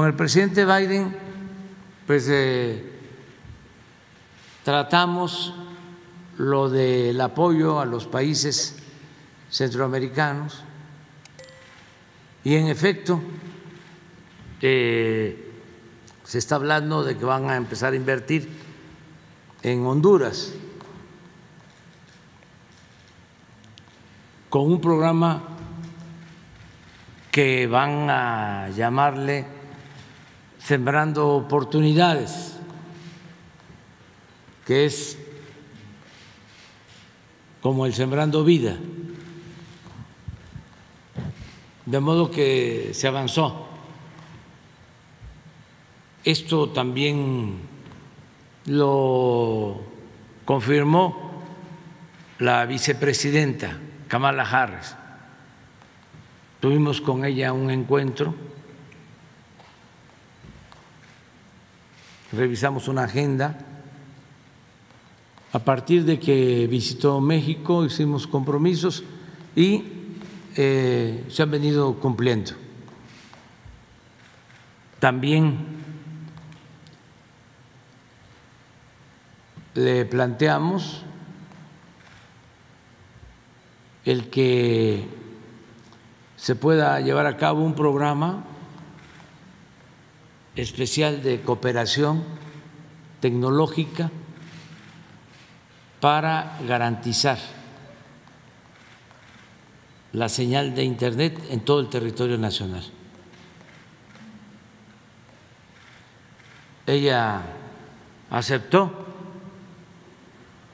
Con el presidente Biden, pues tratamos lo del apoyo a los países centroamericanos y en efecto se está hablando de que van a empezar a invertir en Honduras con un programa que van a llamarle Sembrando Oportunidades, que es como el Sembrando Vida, de modo que se avanzó. Esto también lo confirmó la vicepresidenta Kamala Harris. Tuvimos con ella un encuentro, revisamos una agenda. A partir de que visitó México hicimos compromisos y se han venido cumpliendo. También le planteamos el que se pueda llevar a cabo un programa especial de cooperación tecnológica para garantizar la señal de Internet en todo el territorio nacional. Ella aceptó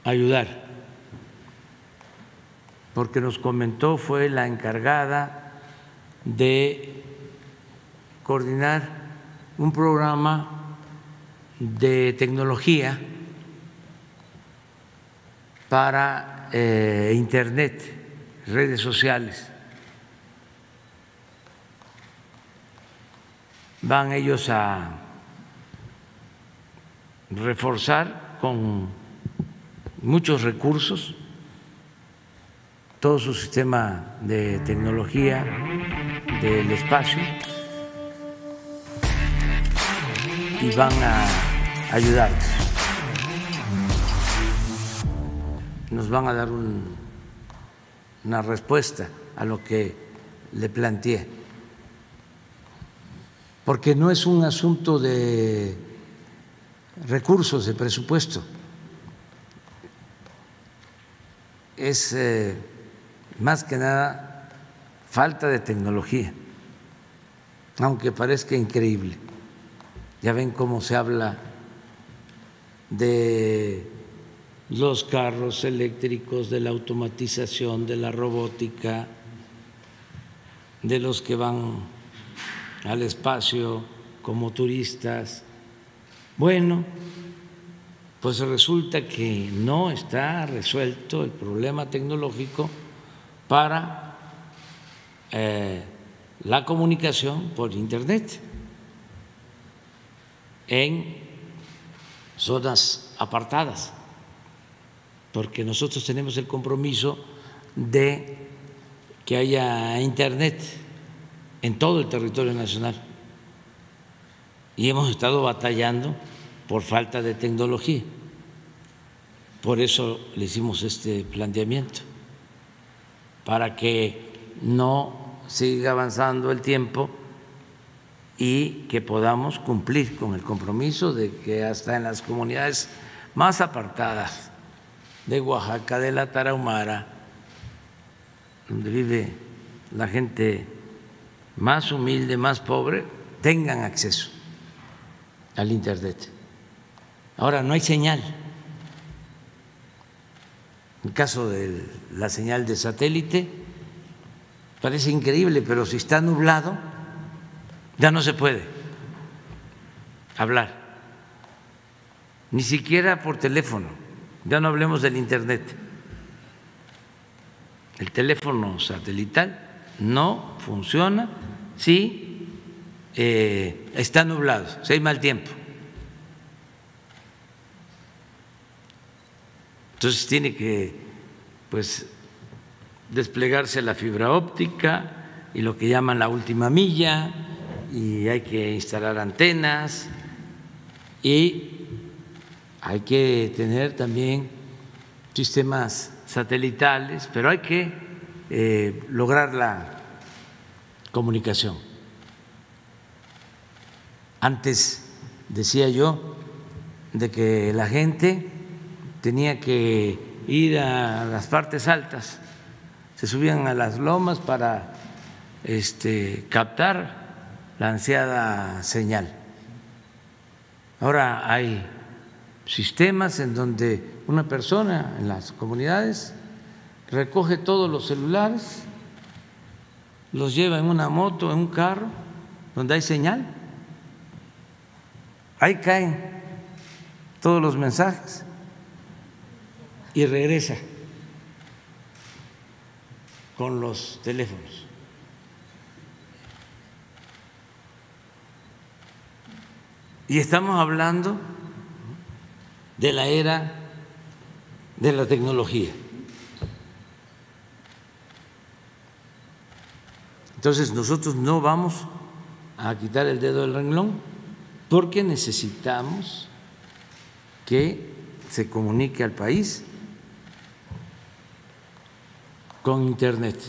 ayudar, porque nos comentó, fue la encargada de coordinar un programa de tecnología para Internet, redes sociales. Van ellos a reforzar con muchos recursos todo su sistema de tecnología del espacio y van a ayudarnos. Nos van a dar una respuesta a lo que le planteé, porque no es un asunto de recursos, de presupuesto. Es más que nada falta de tecnología, aunque parezca increíble. Ya ven cómo se habla de los carros eléctricos, de la automatización, de la robótica, de los que van al espacio como turistas. Bueno, pues resulta que no está resuelto el problema tecnológico para la comunicación por Internet en zonas apartadas, porque nosotros tenemos el compromiso de que haya Internet en todo el territorio nacional y hemos estado batallando por falta de tecnología. Por eso le hicimos este planteamiento, para que no siga avanzando el tiempo y que podamos cumplir con el compromiso de que hasta en las comunidades más apartadas de Oaxaca, de la Tarahumara, donde vive la gente más humilde, más pobre, tengan acceso al Internet. Ahora, no hay señal. En el caso de la señal de satélite, parece increíble, pero si está nublado, ya no se puede hablar, ni siquiera por teléfono. Ya no hablemos del Internet. El teléfono satelital no funciona si está nublado, si hay mal tiempo. Entonces tiene que, pues, desplegarse la fibra óptica y lo que llaman la última milla y hay que instalar antenas y hay que tener también sistemas satelitales, pero hay que lograr la comunicación. Antes decía yo de que la gente tenía que ir a las partes altas, se subían a las lomas para captar la ansiada señal. Ahora hay sistemas en donde una persona en las comunidades recoge todos los celulares, los lleva en una moto, en un carro, donde hay señal. Ahí caen todos los mensajes y regresa con los teléfonos. Y estamos hablando de la era de la tecnología. Entonces nosotros no vamos a quitar el dedo del renglón porque necesitamos que se comunique al país con Internet,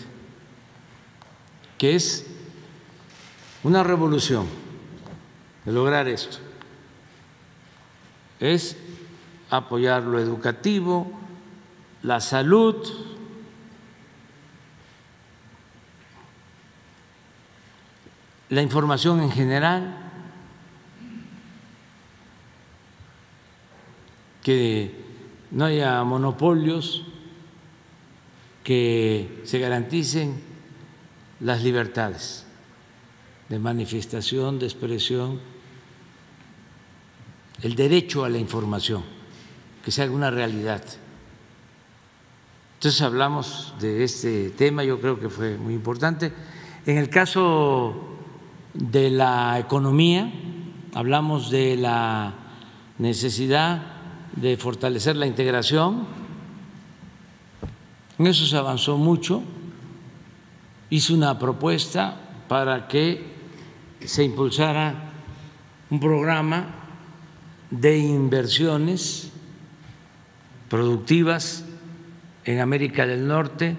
que es una revolución de lograr esto. Es apoyar lo educativo, la salud, la información en general, que no haya monopolios, que se garanticen las libertades de manifestación, de expresión, el derecho a la información, que sea una realidad. Entonces hablamos de este tema, yo creo que fue muy importante. En el caso de la economía, hablamos de la necesidad de fortalecer la integración, en eso se avanzó mucho, hice una propuesta para que se impulsara un programa de inversiones productivas en América del Norte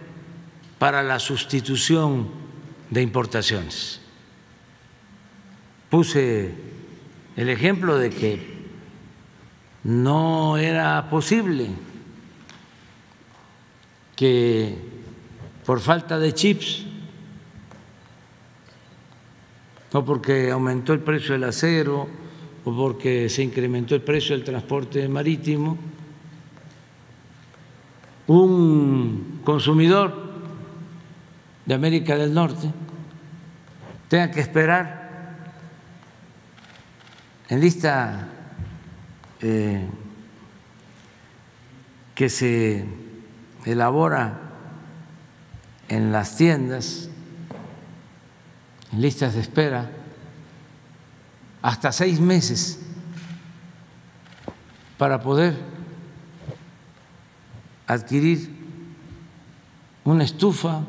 para la sustitución de importaciones. Puse el ejemplo de que no era posible que por falta de chips o porque aumentó el precio del acero o porque se incrementó el precio del transporte marítimo, un consumidor de América del Norte tenga que esperar en lista que se elabora en las tiendas, en listas de espera, hasta 6 meses para poder adquirir una estufa,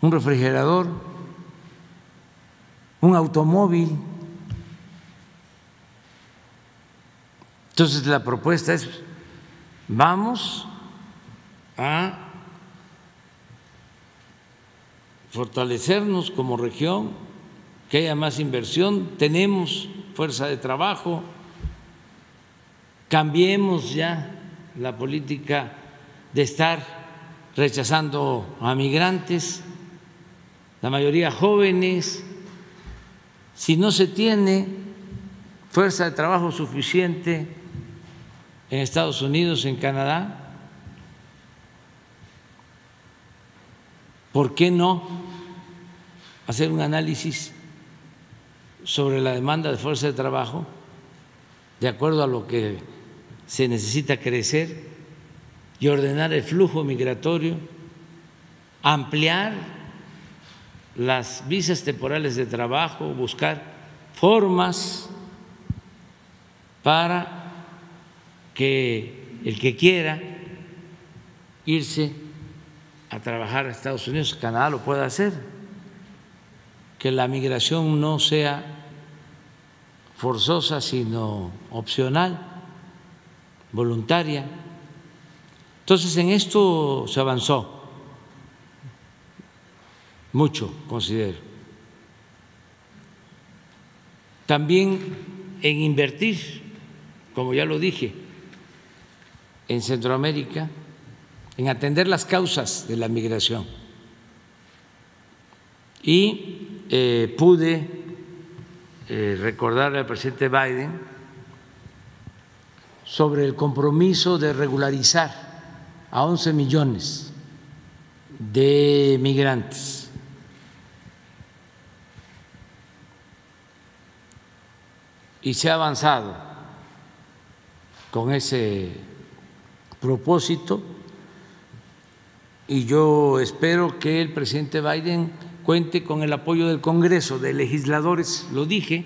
un refrigerador, un automóvil. Entonces la propuesta es, vamos a fortalecernos como región, que haya más inversión, tenemos fuerza de trabajo, cambiemos ya la política de estar rechazando a migrantes, la mayoría jóvenes. Si no se tiene fuerza de trabajo suficiente en Estados Unidos, en Canadá, ¿por qué no hacer un análisis sobre la demanda de fuerza de trabajo de acuerdo a lo que se necesita crecer y ordenar el flujo migratorio, ampliar las visas temporales de trabajo, buscar formas para que el que quiera irse a trabajar a Estados Unidos, Canadá, lo pueda hacer? que la migración no sea forzosa, sino opcional, voluntaria. Entonces, en esto se avanzó mucho, considero. También en invertir, como ya lo dije, en Centroamérica, en atender las causas de la migración. Y pude recordarle al presidente Biden sobre el compromiso de regularizar a 11 millones de migrantes. Y se ha avanzado con ese propósito, y yo espero que el presidente Biden cuente con el apoyo del Congreso, de legisladores, lo dije,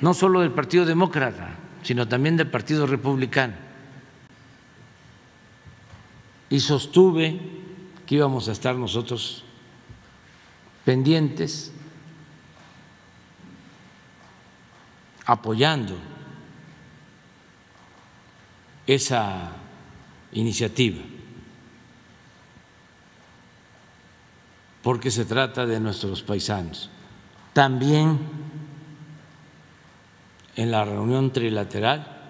no solo del Partido Demócrata, sino también del Partido Republicano. Y sostuve que íbamos a estar nosotros pendientes, apoyando esa iniciativa, porque se trata de nuestros paisanos. También en la reunión trilateral,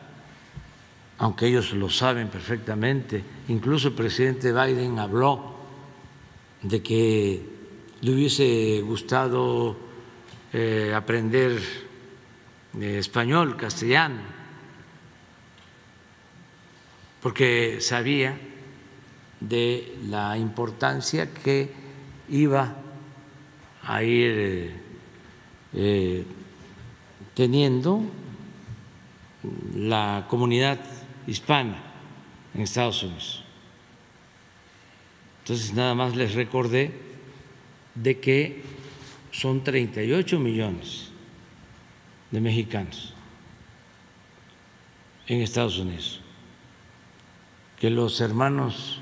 aunque ellos lo saben perfectamente, incluso el presidente Biden habló de que le hubiese gustado aprender español, castellano, porque sabía de la importancia que iba a ir teniendo la comunidad hispana en Estados Unidos. Entonces, nada más les recordé de que son 38 millones de mexicanos en Estados Unidos, que los hermanos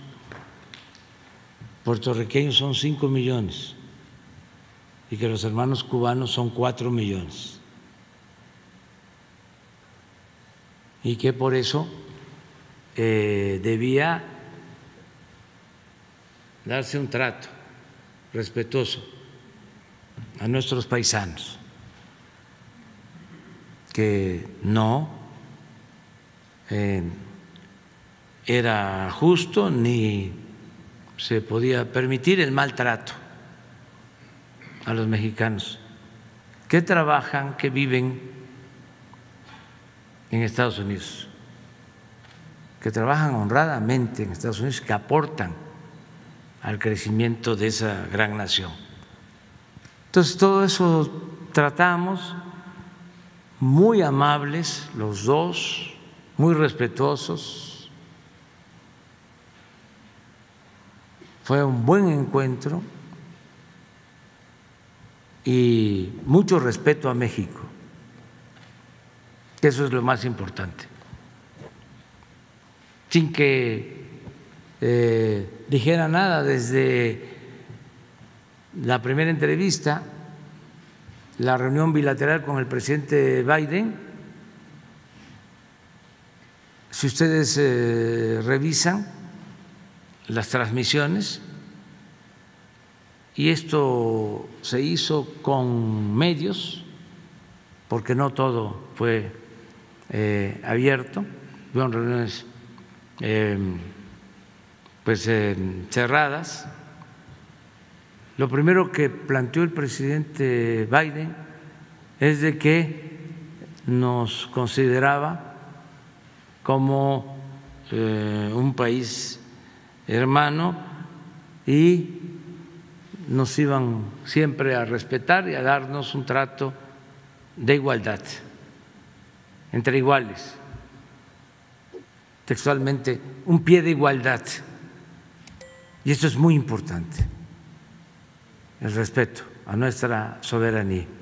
puertorriqueños son 5 millones y que los hermanos cubanos son 4 millones. Y que por eso debía darse un trato respetuoso a nuestros paisanos, que no era justo ni se podía permitir el maltrato a los mexicanos que trabajan, que viven en Estados Unidos, que trabajan honradamente en Estados Unidos, que aportan al crecimiento de esa gran nación. Entonces, todo eso tratamos, muy amables los dos, muy respetuosos. Fue un buen encuentro y mucho respeto a México. Eso es lo más importante, sin que dijera nada desde la primera entrevista, la reunión bilateral con el presidente Biden. Si ustedes revisan las transmisiones, y esto se hizo con medios, porque no todo fue abierto, fueron reuniones cerradas. Lo primero que planteó el presidente Biden es de que nos consideraba como un país hermano y nos iban siempre a respetar y a darnos un trato de igualdad, entre iguales, textualmente, un pie de igualdad. Y esto es muy importante, el respeto a nuestra soberanía.